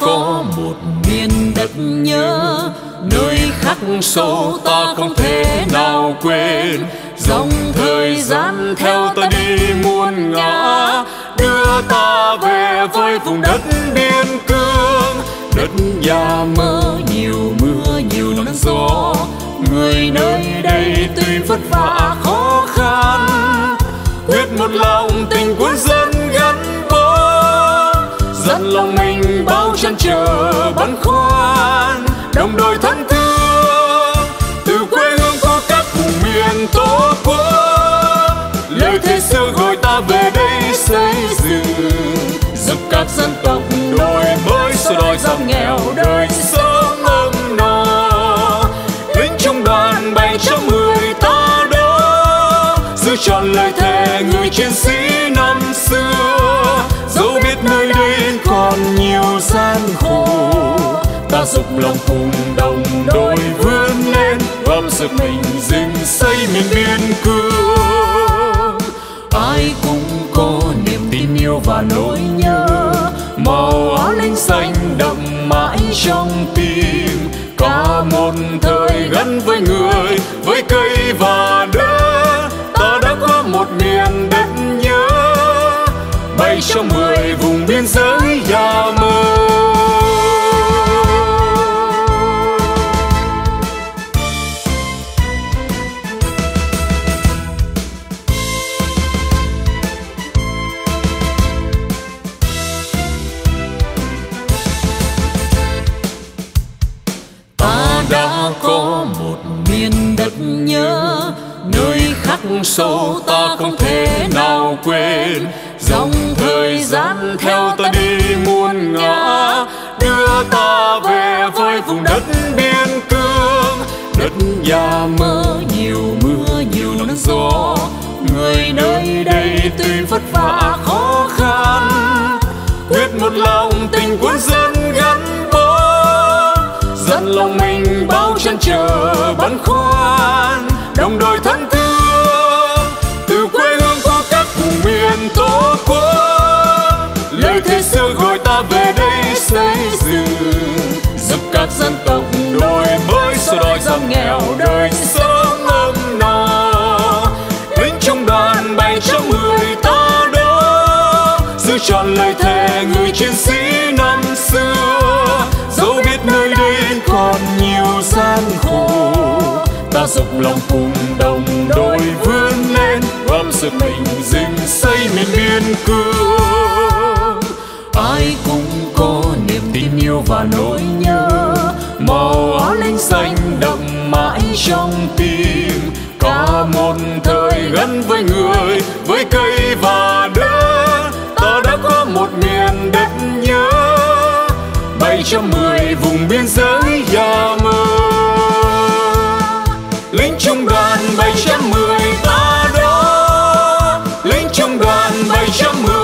có một miền đất nhớ, nơi khắc sâu ta không thể nào quên. Dòng thời gian theo ta đi muôn ngã, đưa ta về với vùng đất biên cương. Đất nhà mơ nhiều mưa nhiều nắng gió, người nơi đây tuy vất vả khó khăn, quyết một lòng tình quân dân gắn bó. Dân lòng mình bao trăn trở băn khoăn, đồng đội thân thương từ quê hương của các vùng miền tổ quốc. Lời thề xưa gọi ta về đây xây dựng, giúp các dân tộc đổi mới xóa đói giảm nghèo, đời sống ấm no. Lính trung đoàn 710 ta đó giữ tròn lời thề người chiến sĩ năm xưa. Dẫu biết nơi đây còn nhiều gian khổ, ta dốc lòng cùng đồng đội vươn lên, góp sức mình dựng xây miền biên cương. Ai cũng có niềm tin yêu và nỗi nhớ, màu áo lính xanh đậm mãi trong tim. Cả một thời gắn với người, với cây và đất, ta đã có một miền đất nhớ, 710 vùng biên giới nhà mơ. Có một miền đất nhớ, nơi khắc sâu ta không thể nào quên. Dòng thời gian theo ta đi muôn ngã, đưa ta về với vùng đất biên cương. Đất nhà mưa nhiều nắng gió, người nơi đây tuy vất vả khó khăn, quyết một lòng tình quân dân gắn bó. Dân lòng mình bao trăn trở băn khoăn, đồng đội thân thương từ quê hương của các vùng miền tổ quốc. Lời thề xưa gọi ta về đây xây dựng, giúp các dân tộc đổi mới xóa đói giảm nghèo, đời sống ấm no. Lính trung đoàn 710 ta đó giữ tròn lời thề người chiến sĩ năm xưa. Dẫu biết nơi đây còn nhiều gian khổ, ta dốc lòng cùng đồng đội vươn lên, góp sức mình dựng xây miền biên cương. Ai cũng có niềm tin yêu và nỗi nhớ, màu áo lính xanh đậm mãi trong tim. Cả một thời gắn với người, với cây và đất, ta đã có một miền đất nhớ, 710 vùng biên giới nhà mơ. Lính trung đoàn 710 ta đó, lính trung đoàn 710.